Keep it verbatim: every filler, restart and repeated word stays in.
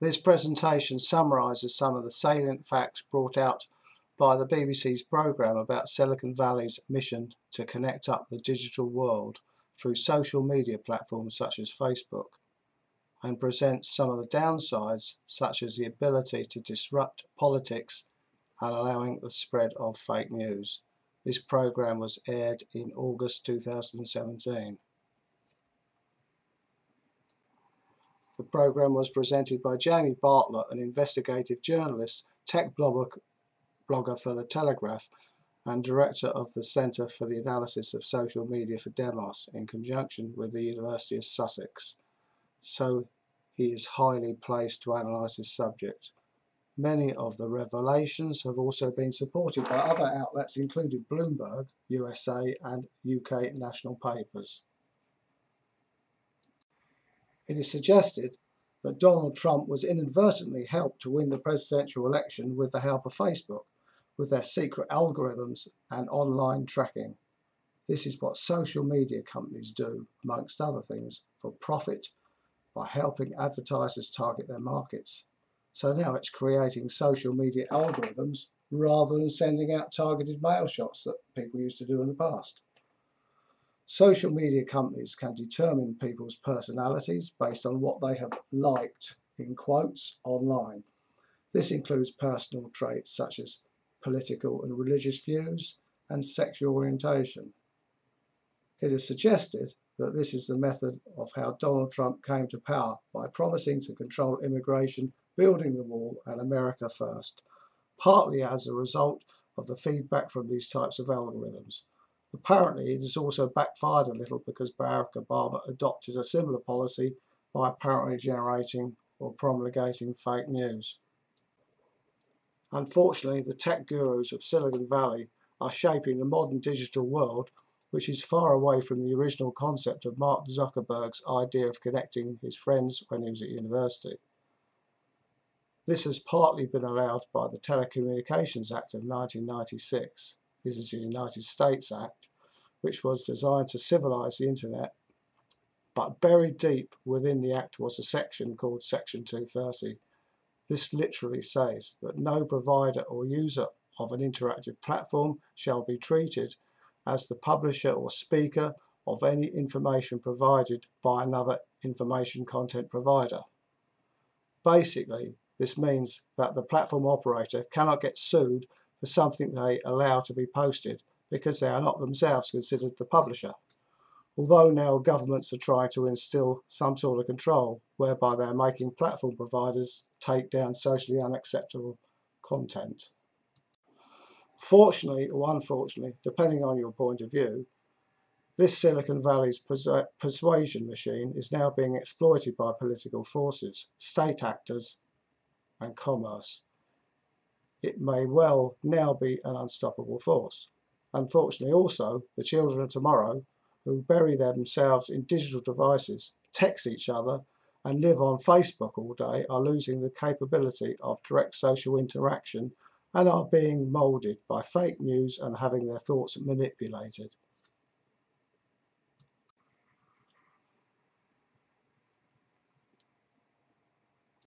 This presentation summarises some of the salient facts brought out by the B B C's programme about Silicon Valley's mission to connect up the digital world through social media platforms such as Facebook, and presents some of the downsides, such as the ability to disrupt politics and allowing the spread of fake news. This programme was aired in August two thousand seventeen. The programme was presented by Jamie Bartlett, an investigative journalist, tech blogger, blogger for The Telegraph and director of the Centre for the Analysis of Social Media for Demos, in conjunction with the University of Sussex. So he is highly placed to analyse this subject. Many of the revelations have also been supported by other outlets, including Bloomberg, U S A and U K national papers. It is suggested that Donald Trump was inadvertently helped to win the presidential election with the help of Facebook, with their secret algorithms and online tracking. This is what social media companies do, amongst other things, for profit, by helping advertisers target their markets. So now it's creating social media algorithms rather than sending out targeted mail shots that people used to do in the past. Social media companies can determine people's personalities based on what they have liked, in quotes, online. This includes personal traits such as political and religious views and sexual orientation. It is suggested that this is the method of how Donald Trump came to power, by promising to control immigration, building the wall and America first, partly as a result of the feedback from these types of algorithms. Apparently it has also backfired a little, because Barack Obama adopted a similar policy by apparently generating or promulgating fake news. Unfortunately, the tech gurus of Silicon Valley are shaping the modern digital world, which is far away from the original concept of Mark Zuckerberg's idea of connecting his friends when he was at university. This has partly been allowed by the Telecommunications Act of nineteen ninety-six. This is the United States Act, which was designed to civilise the internet, but buried deep within the act was a section called Section two thirty. This literally says that no provider or user of an interactive platform shall be treated as the publisher or speaker of any information provided by another information content provider. Basically, this means that the platform operator cannot get sued for something they allow to be posted, because they are not themselves considered the publisher. Although now governments are trying to instil some sort of control, whereby they are making platform providers take down socially unacceptable content. Fortunately or unfortunately, depending on your point of view, this Silicon Valley's persuasion machine is now being exploited by political forces, state actors, and commerce. It may well now be an unstoppable force. Unfortunately also, the children of tomorrow, who bury themselves in digital devices, text each other and live on Facebook all day, are losing the capability of direct social interaction and are being moulded by fake news and having their thoughts manipulated.